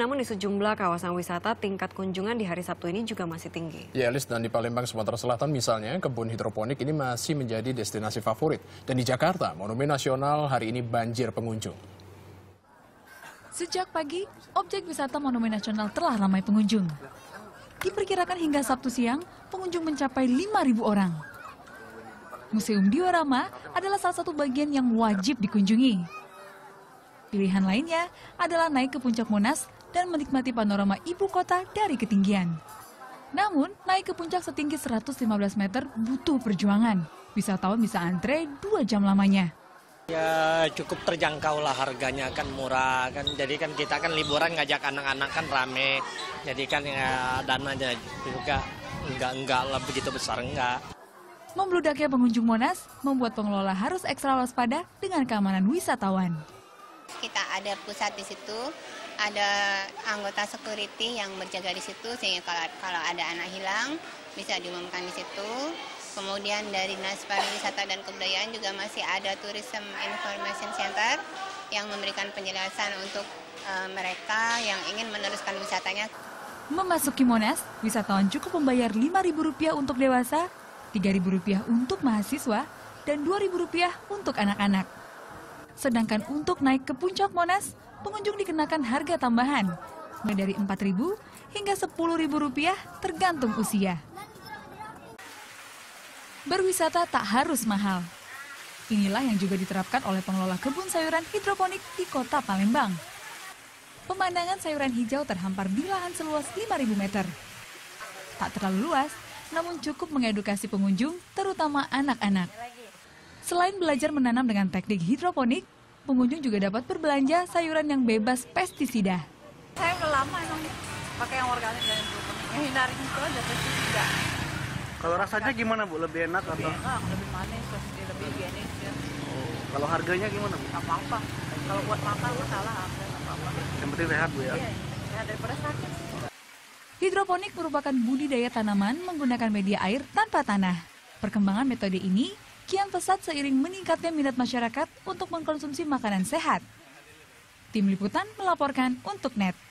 Namun di sejumlah kawasan wisata tingkat kunjungan di hari Sabtu ini juga masih tinggi. Ya, Elis, dan di Palembang, Sumatera Selatan misalnya, kebun hidroponik ini masih menjadi destinasi favorit. Dan di Jakarta, Monumen Nasional hari ini banjir pengunjung. Sejak pagi, objek wisata Monumen Nasional telah ramai pengunjung. Diperkirakan hingga Sabtu siang, pengunjung mencapai 5.000 orang. Museum Diorama adalah salah satu bagian yang wajib dikunjungi. Pilihan lainnya adalah naik ke puncak Monas dan menikmati panorama ibu kota dari ketinggian. Namun, naik ke puncak setinggi 115 meter butuh perjuangan. Wisatawan bisa antre 2 jam lamanya. Ya cukup terjangkau lah, harganya kan murah kan, jadi kan kita kan liburan ngajak anak-anak kan rame, jadi kan ya dananya juga enggak lah begitu besar enggak. Membludaknya pengunjung Monas membuat pengelola harus ekstra waspada dengan keamanan wisatawan. Kita ada pusat di situ, ada anggota security yang berjaga di situ, sehingga kalau ada anak hilang bisa diumumkan di situ. Kemudian dari Dinas Pariwisata dan Kebudayaan juga masih ada Tourism Information Center yang memberikan penjelasan untuk mereka yang ingin meneruskan wisatanya. Memasuki Monas, wisatawan cukup membayar Rp5.000 untuk dewasa, Rp3.000 untuk mahasiswa, dan Rp2.000 untuk anak-anak. Sedangkan untuk naik ke puncak Monas, pengunjung dikenakan harga tambahan, mulai dari Rp4.000 hingga Rp10.000 tergantung usia. Berwisata tak harus mahal. Inilah yang juga diterapkan oleh pengelola kebun sayuran hidroponik di kota Palembang. Pemandangan sayuran hijau terhampar di lahan seluas 5.000 meter. Tak terlalu luas, namun cukup mengedukasi pengunjung, terutama anak-anak. Selain belajar menanam dengan teknik hidroponik, pengunjung juga dapat berbelanja sayuran yang bebas pestisida. Saya udah lama emang pakai yang organik dan hidroponik. Hindari itu ada pestisida. Kalau rasanya gimana, Bu? Lebih enak atau? Enak, lebih manis, lebih higienis. Ya. Oh, kalau harganya gimana, Bu? Gak apa-apa. Kalau buat makan, buat salah apa-apa. Yang penting sehat, Bu, ya? Iya, ya, daripada sakit. Hidroponik merupakan budidaya tanaman menggunakan media air tanpa tanah. Perkembangan metode ini kian pesat seiring meningkatnya minat masyarakat untuk mengkonsumsi makanan sehat. Tim Liputan melaporkan untuk NET.